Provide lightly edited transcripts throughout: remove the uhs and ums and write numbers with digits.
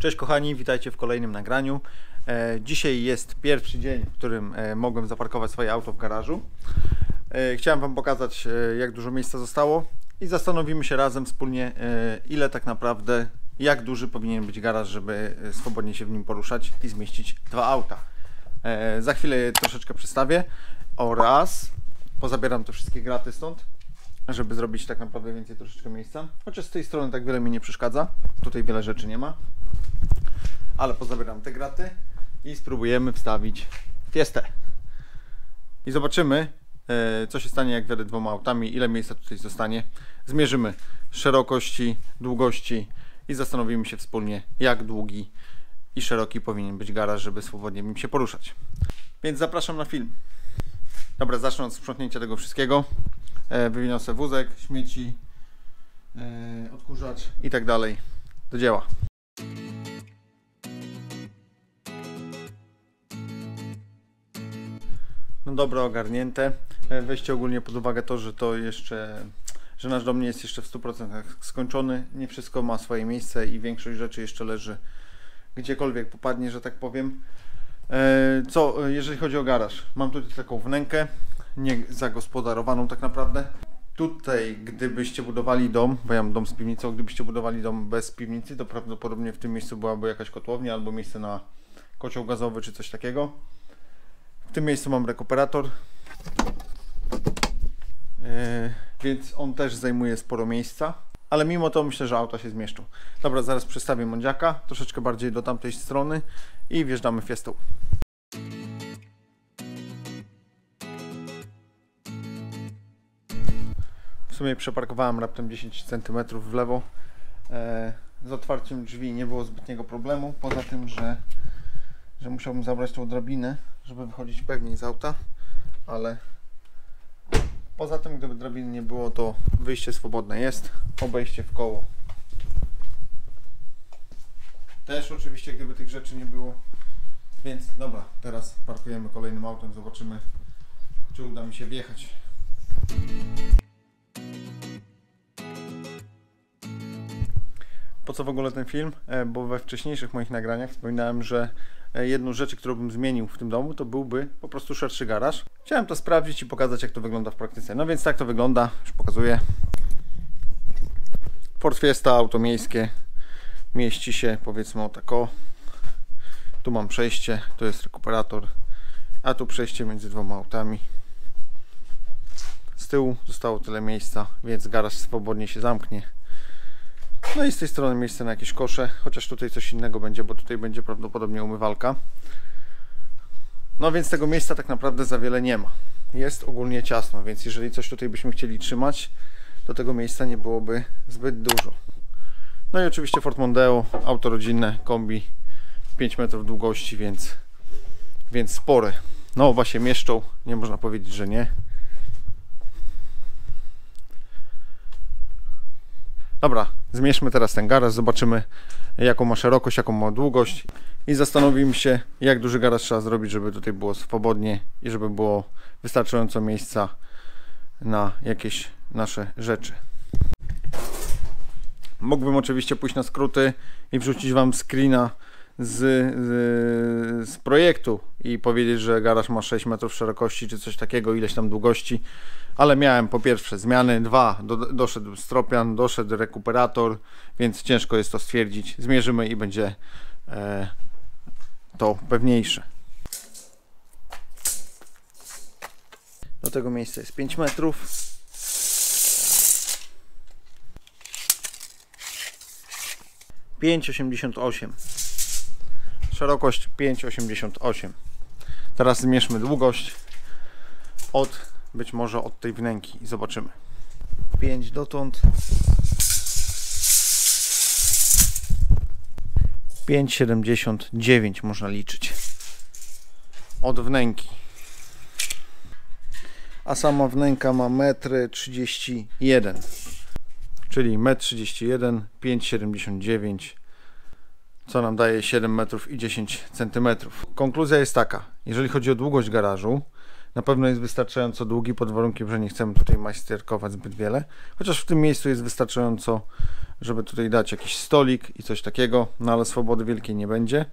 Cześć kochani, witajcie w kolejnym nagraniu. Dzisiaj jest pierwszy dzień, w którym mogłem zaparkować swoje auto w garażu. Chciałem wam pokazać, jak dużo miejsca zostało i zastanowimy się razem wspólnie, ile tak naprawdę, jak duży powinien być garaż, żeby swobodnie się w nim poruszać i zmieścić dwa auta. Za chwilę je troszeczkę przestawię oraz pozabieram te wszystkie graty stąd, żeby zrobić tak naprawdę więcej troszeczkę miejsca. Chociaż z tej strony tak wiele mi nie przeszkadza, tutaj wiele rzeczy nie ma. Ale pozabieram te graty i spróbujemy wstawić Fiestę. I zobaczymy, co się stanie, jak wjadę dwoma autami, ile miejsca tutaj zostanie. Zmierzymy szerokości, długości i zastanowimy się wspólnie, jak długi i szeroki powinien być garaż, żeby swobodnie nim się poruszać. Więc zapraszam na film. Dobra, zacznę od sprzątnięcia tego wszystkiego. Wyniosę wózek, śmieci, odkurzacz i tak dalej. Do dzieła. No dobra, ogarnięte. Weźcie ogólnie pod uwagę to, że nasz dom nie jest jeszcze w 100% skończony. Nie wszystko ma swoje miejsce i większość rzeczy jeszcze leży gdziekolwiek popadnie, że tak powiem. Co jeżeli chodzi o garaż? Mam tutaj taką wnękę, nie zagospodarowaną tak naprawdę. Tutaj gdybyście budowali dom, bo ja mam dom z piwnicą, gdybyście budowali dom bez piwnicy, to prawdopodobnie w tym miejscu byłaby jakaś kotłownia albo miejsce na kocioł gazowy czy coś takiego. W tym miejscu mam rekuperator, więc on też zajmuje sporo miejsca, ale mimo to myślę, że auta się zmieszczą. Dobra, zaraz przestawię Mondziaka troszeczkę bardziej do tamtej strony i wjeżdżamy Fiestą. W sumie przeparkowałem raptem 10 cm w lewo. Z otwarciem drzwi nie było zbytniego problemu, poza tym, że musiałbym zabrać tą drabinę, żeby wychodzić pewniej z auta, ale poza tym, gdyby drabiny nie było, to wyjście swobodne jest, obejście w koło. Też oczywiście, gdyby tych rzeczy nie było, więc dobra, teraz parkujemy kolejnym autem, zobaczymy, czy uda mi się wjechać. Po co w ogóle ten film? Bo we wcześniejszych moich nagraniach wspominałem, że jedną rzecz, którą bym zmienił w tym domu, to byłby po prostu szerszy garaż. Chciałem to sprawdzić i pokazać, jak to wygląda w praktyce. No więc tak to wygląda, już pokazuję. Ford Fiesta, auto miejskie, mieści się powiedzmy o tak o. Tu mam przejście, tu jest rekuperator, a tu przejście między dwoma autami. Z tyłu zostało tyle miejsca, więc garaż swobodnie się zamknie. No i z tej strony miejsce na jakieś kosze, chociaż tutaj coś innego będzie, bo tutaj będzie prawdopodobnie umywalka. No więc tego miejsca tak naprawdę za wiele nie ma. Jest ogólnie ciasno, więc jeżeli coś tutaj byśmy chcieli trzymać, to tego miejsca nie byłoby zbyt dużo. No i oczywiście Ford Mondeo, auto rodzinne, kombi, 5 metrów długości, więc spore. No oba się mieszczą, nie można powiedzieć, że nie. Dobra, zmierzmy teraz ten garaż, zobaczymy, jaką ma szerokość, jaką ma długość i zastanowimy się, jak duży garaż trzeba zrobić, żeby tutaj było swobodnie i żeby było wystarczająco miejsca na jakieś nasze rzeczy. Mógłbym oczywiście pójść na skróty i wrzucić wam screena z projektu i powiedzieć, że garaż ma 6 metrów szerokości czy coś takiego, ileś tam długości, ale miałem po pierwsze zmiany, doszedł stropian, doszedł rekuperator, więc ciężko jest to stwierdzić. Zmierzymy i będzie to pewniejsze. Do tego miejsca jest 5 metrów. Szerokość 5,88. Teraz zmierzmy długość być może od tej wnęki i zobaczymy. 5 dotąd. 5,79 można liczyć od wnęki. A sama wnęka ma 1,31 m. Czyli 1,31 m, 5,79 m. Co nam daje 7 metrów i 10 cm. Konkluzja jest taka, jeżeli chodzi o długość garażu, Na pewno jest wystarczająco długi, pod warunkiem, że nie chcemy tutaj majsterkować zbyt wiele. Chociaż w tym miejscu jest wystarczająco, żeby tutaj dać jakiś stolik i coś takiego, no ale swobody wielkiej nie będzie.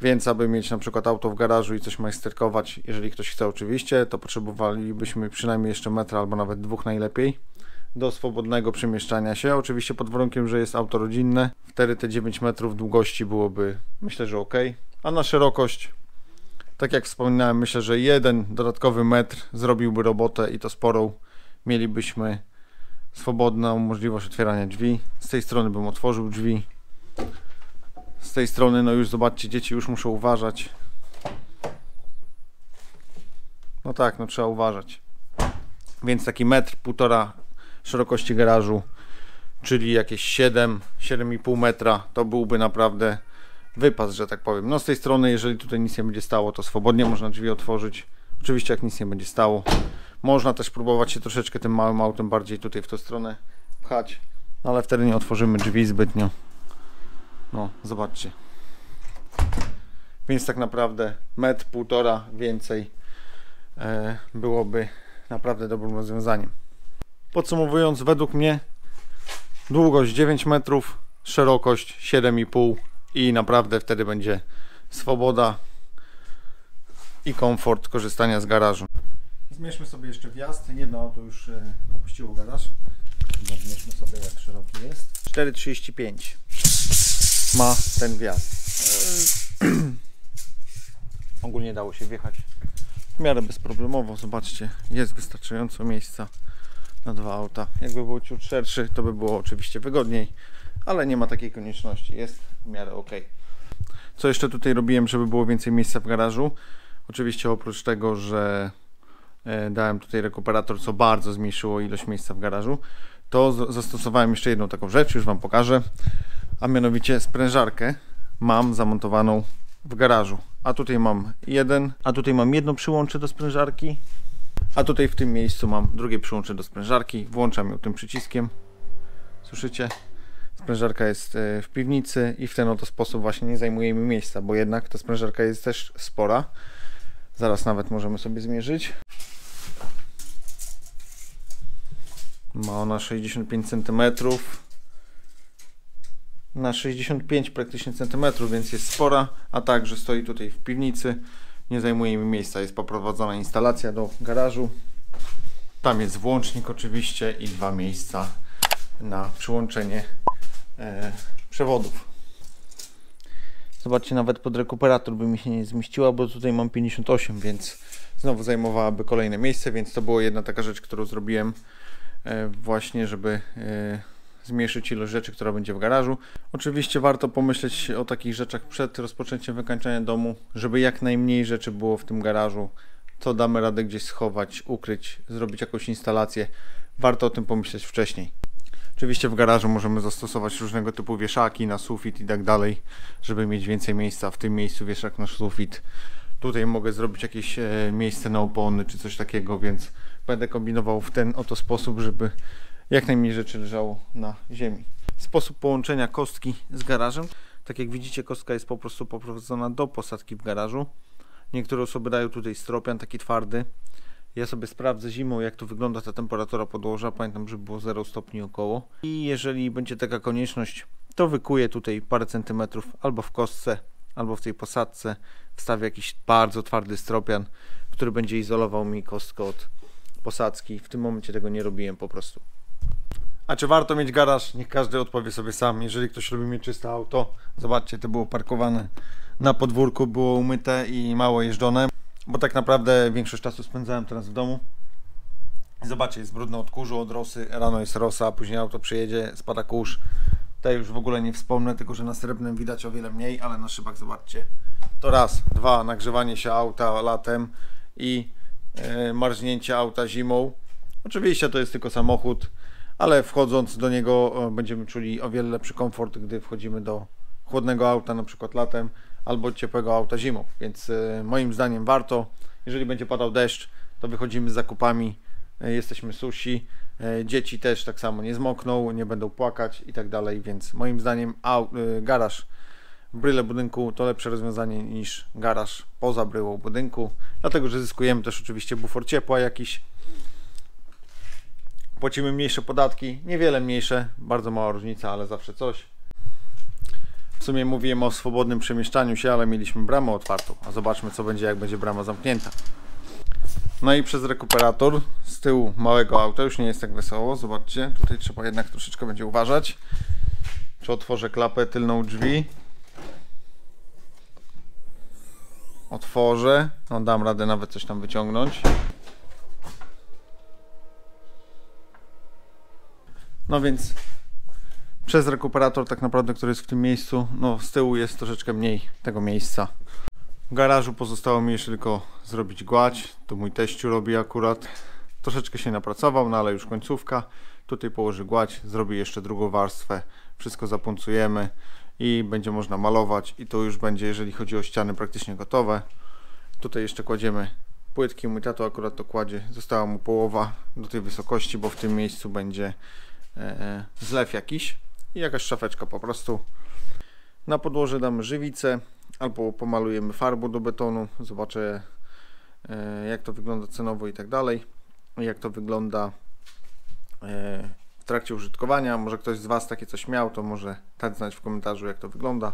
Więc aby mieć na przykład auto w garażu i coś majsterkować, jeżeli ktoś chce oczywiście, to potrzebowalibyśmy przynajmniej jeszcze metra albo nawet dwóch najlepiej do swobodnego przemieszczania się. Oczywiście pod warunkiem, że jest auto rodzinne, wtedy te 9 metrów długości byłoby, myślę, że ok. A na szerokość, tak jak wspominałem, myślę, że jeden dodatkowy metr zrobiłby robotę i to sporą. Mielibyśmy swobodną możliwość otwierania drzwi. Z tej strony bym otworzył drzwi. Z tej strony, no już zobaczcie, dzieci już muszą uważać. No tak, no trzeba uważać. Więc taki metr, półtora szerokości garażu, czyli jakieś 7,5 metra, to byłby naprawdę wypas, że tak powiem. No z tej strony, jeżeli tutaj nic nie będzie stało, to swobodnie można drzwi otworzyć. Oczywiście jak nic nie będzie stało. Można też próbować się troszeczkę tym małym autem bardziej tutaj w tą stronę pchać, ale wtedy nie otworzymy drzwi zbytnio. No, zobaczcie. Więc tak naprawdę metr, półtora więcej byłoby naprawdę dobrym rozwiązaniem. Podsumowując, według mnie długość 9 metrów, szerokość 7,5 i naprawdę wtedy będzie swoboda i komfort korzystania z garażu. Zmierzmy sobie jeszcze wjazd. Jedno auto już opuściło garaż. Zmierzmy sobie, jak szeroki jest. 4,35 ma ten wjazd. Ogólnie dało się wjechać w miarę bezproblemowo. Zobaczcie, jest wystarczająco miejsca na dwa auta. Jakby był ciut szerszy, to by było oczywiście wygodniej, ale nie ma takiej konieczności. Jest w miarę ok. Co jeszcze tutaj robiłem, żeby było więcej miejsca w garażu? Oczywiście oprócz tego, że dałem tutaj rekuperator, co bardzo zmniejszyło ilość miejsca w garażu, to zastosowałem jeszcze jedną taką rzecz, już Wam pokażę. A mianowicie sprężarkę mam zamontowaną w garażu. A tutaj mam jeden, a tutaj mam jedno przyłącze do sprężarki, a tutaj w tym miejscu mam drugie przyłącze do sprężarki. Włączam ją tym przyciskiem. Słyszycie? Sprężarka jest w piwnicy i w ten oto sposób właśnie nie zajmuje mi miejsca, bo jednak ta sprężarka jest też spora. Zaraz nawet możemy sobie zmierzyć. Ma ona 65 cm. Na 65 praktycznie centymetrów, więc jest spora, a także stoi tutaj w piwnicy, nie zajmuje mi miejsca. Jest poprowadzona instalacja do garażu, tam jest włącznik oczywiście i dwa miejsca na przyłączenie przewodów. Zobaczcie, nawet pod rekuperator by mi się nie zmieściła, bo tutaj mam 58, więc znowu zajmowałaby kolejne miejsce, więc to była jedna taka rzecz, którą zrobiłem właśnie, żeby zmniejszyć ilość rzeczy, która będzie w garażu. Oczywiście warto pomyśleć o takich rzeczach przed rozpoczęciem wykańczania domu, żeby jak najmniej rzeczy było w tym garażu, to damy radę gdzieś schować, ukryć, zrobić jakąś instalację. Warto o tym pomyśleć wcześniej. Oczywiście w garażu możemy zastosować różnego typu wieszaki na sufit i tak dalej, żeby mieć więcej miejsca. W tym miejscu wieszak na sufit. Tutaj mogę zrobić jakieś miejsce na opony czy coś takiego, więc będę kombinował w ten oto sposób, żeby jak najmniej rzeczy leżało na ziemi. Sposób połączenia kostki z garażem. Tak jak widzicie, kostka jest po prostu poprowadzona do posadki w garażu. Niektóre osoby dają tutaj stropian, taki twardy. Ja sobie sprawdzę zimą, jak to wygląda ta temperatura podłoża. Pamiętam, że było 0 stopni około. I jeżeli będzie taka konieczność, to wykuję tutaj parę centymetrów albo w kostce, albo w tej posadce. Wstawię jakiś bardzo twardy stropian, który będzie izolował mi kostkę od posadzki. W tym momencie tego nie robiłem po prostu. A czy warto mieć garaż? Niech każdy odpowie sobie sam. Jeżeli ktoś lubi mieć czyste auto, zobaczcie, to było parkowane na podwórku, było umyte i mało jeżdżone, bo tak naprawdę większość czasu spędzałem teraz w domu. Zobaczcie, jest brudno od kurzu, od rosy, rano jest rosa, później auto przyjedzie, spada kurz. Tutaj już w ogóle nie wspomnę, tylko że na srebrnym widać o wiele mniej, ale na szybach zobaczcie. To raz, dwa, nagrzewanie się auta latem i marznięcie auta zimą. Oczywiście to jest tylko samochód, ale wchodząc do niego będziemy czuli o wiele lepszy komfort, gdy wchodzimy do chłodnego auta, na przykład latem, albo ciepłego auta zimą. Więc moim zdaniem warto. Jeżeli będzie padał deszcz, to wychodzimy z zakupami, jesteśmy susi, dzieci też tak samo nie zmokną, nie będą płakać i tak dalej. Więc moim zdaniem garaż bryle budynku to lepsze rozwiązanie niż garaż poza bryłą budynku, dlatego że zyskujemy też oczywiście bufor ciepła jakiś, płacimy mniejsze podatki, niewiele mniejsze, bardzo mała różnica, ale zawsze coś. W sumie mówiłem o swobodnym przemieszczaniu się, ale mieliśmy bramę otwartą, a zobaczmy co będzie, jak będzie brama zamknięta. No i przez rekuperator z tyłu małego auta już nie jest tak wesoło, zobaczcie, tutaj trzeba jednak troszeczkę będzie uważać. Czy otworzę klapę tylną drzwi? Otworzę, no dam radę nawet coś tam wyciągnąć. No więc przez rekuperator tak naprawdę, który jest w tym miejscu, no z tyłu jest troszeczkę mniej tego miejsca. W garażu pozostało mi jeszcze tylko zrobić gładź, to mój teściu robi akurat. Troszeczkę się napracował, no ale już końcówka. Tutaj położy gładź, zrobi jeszcze drugą warstwę, wszystko zapuncujemy i będzie można malować i to już będzie, jeżeli chodzi o ściany, praktycznie gotowe. Tutaj jeszcze kładziemy płytki, mój tato akurat to kładzie, została mu połowa do tej wysokości, bo w tym miejscu będzie zlew jakiś i jakaś szafeczka po prostu. Na podłoże damy żywicę albo pomalujemy farbą do betonu, zobaczę jak to wygląda cenowo i tak dalej, jak to wygląda w trakcie użytkowania. Może ktoś z Was takie coś miał, to może dać znać w komentarzu jak to wygląda,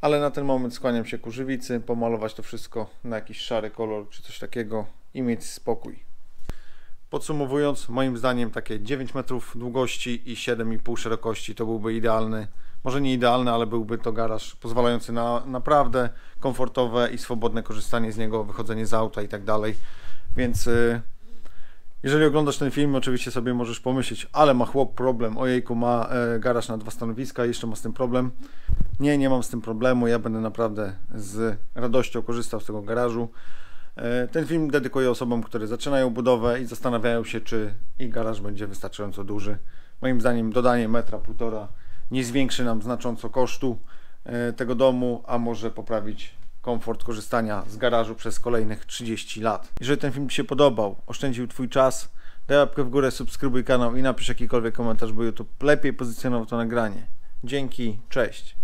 ale na ten moment skłaniam się ku żywicy, pomalować to wszystko na jakiś szary kolor czy coś takiego i mieć spokój. Podsumowując, moim zdaniem takie 9 metrów długości i 7,5 szerokości to byłby idealny, może nie idealny, ale byłby to garaż pozwalający na naprawdę komfortowe i swobodne korzystanie z niego, wychodzenie z auta i tak dalej. Więc jeżeli oglądasz ten film, oczywiście sobie możesz pomyśleć, ale ma chłop problem, ojejku, ma garaż na 2 stanowiska, jeszcze ma z tym problem. Nie, nie mam z tym problemu, ja będę naprawdę z radością korzystał z tego garażu. Ten film dedykuję osobom, które zaczynają budowę i zastanawiają się, czy ich garaż będzie wystarczająco duży. Moim zdaniem dodanie metra, półtora nie zwiększy nam znacząco kosztu tego domu, a może poprawić komfort korzystania z garażu przez kolejnych 30 lat. Jeżeli ten film Ci się podobał, oszczędził Twój czas, daj łapkę w górę, subskrybuj kanał i napisz jakikolwiek komentarz, bo YouTube lepiej pozycjonował to nagranie. Dzięki, cześć!